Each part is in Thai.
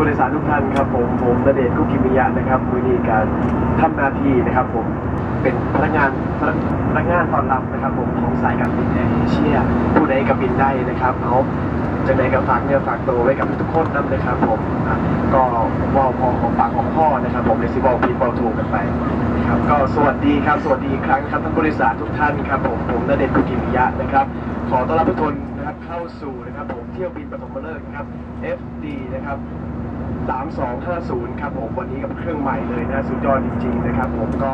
ผู้โดยสารทุกท่านครับผมณเดชน์ กุ๊กกิมิยะนะครับวิธีการทำหน้าที่นะครับผมเป็นพนักงานต้อนรับนะครับผมของสายการบินแอร์เอเชียผู้ใดกับบินได้นะครับเขาจะได้กับฝากเนี่ยฝากตัวไว้กับทุกคนนะครับผมก็ว่าพอของปากของพ่อนะครับผมในซีบอลพีบอลถูกกันไปครับก็สวัสดีครับสวัสดีอีกครั้งครับท่านผู้โดยสารทุกท่านครับผมณเดชน์ กุ๊กกิมิยะนะครับขอต้อนรับทุกคนนะครับเข้าสู่นะครับผมเที่ยวบินปฐมฤกษ์นะครับ FD นะครับ3250ครับผมวันนี้กับเครื่องใหม่เลยนะสุดยอดจริงๆนะครับผมก็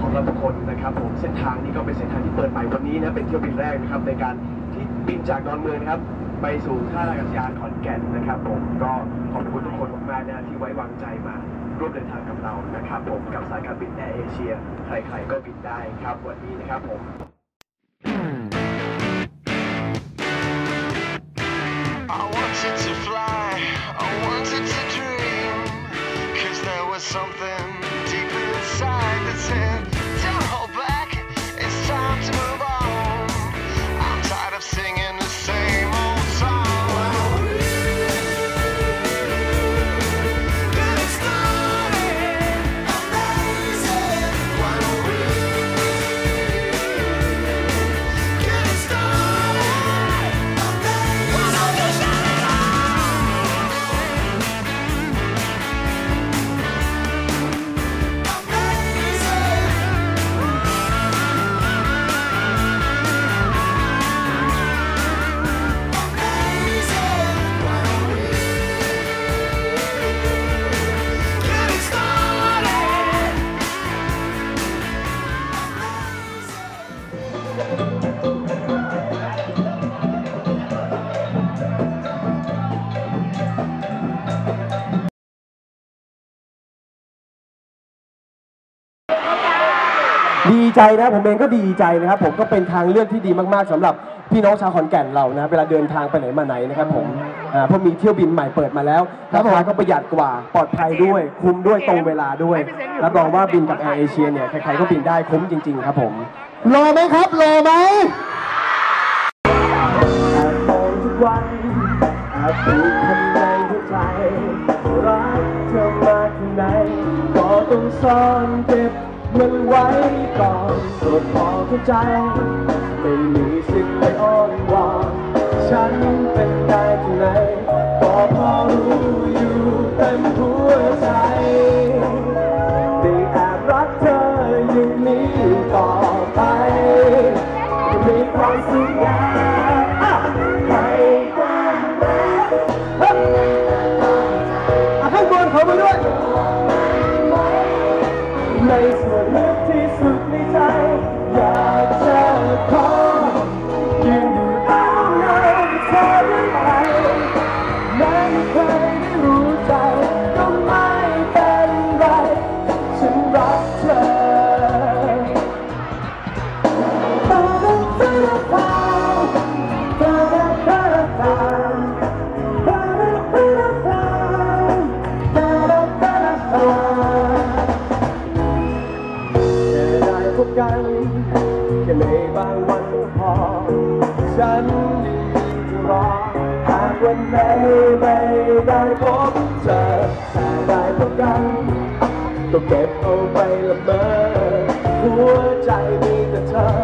ขอต้อนรับทุกคนนะครับผมเส้นทางนี้ก็เป็นเส้นทางที่เปิดใหม่วันนี้นะเป็นเที่ยวบินแรกนะครับในการที่บินจากดอนเมืองนะครับไปสู่ท่าอากาศยานขอนแก่นนะครับผมก็ขอบคุณทุกคนมากๆนะที่ไว้วางใจมาร่วมเดินทางกับเรานะครับผมกับสายการบินแอร์เอเชียใครๆก็บินได้ครับวันนี้นะครับผมSomething deep inside that said, don't hold back, it's time to move on. I'm tired of singing the same old song. But it's not amazing. Why don't we get it started? Amazing. Why don't you start it all?ดีใจนะผมเองก็ดีใจนะครับผมก็เป็นทางเลือกที่ดีมากๆสำหรับพี่น้องชาวขอนแก่นเรานะเวลาเดินทางไปไหนมาไหนนะครับผมเพราะมีเที่ยวบินใหม่เปิดมาแล้วราคาก็ประหยัดกว่าปลอดภัยด้วยคุ้มด้วยตรงเวลาด้วยรับรองว่าบินกับแอร์เอเชียเนี่ยใครๆก็บินได้คุ้มจริงๆครับผมรอไหมครับรอไหมมันไว้ก่อนสดพอเข้าใจไม่มีสิทธิ์ไปอ้อนวอนฉันเป็นได้ที่ไหนก็พอรู้อยู่เต็มหัวใจได้แอบรักเธออยู่นี้ต่อไปมีความสุขยากใครกันแม่ให้บอลเขาไปด้วยในส่วนลึกที่สุดในใจอยากจะขอยืนอยู่ตามเงาที่เธอได้ไปไม่เคยได้รู้ใจก็ไม่เป็นไรฉันรักเธอแค่ในบางวันก็พอฉันดีจะรอหากวันไหนไม่ได้พบเจอแต่ได้พบกันก็เก็บเอาไปละเมอหัวใจมีแต่เธอ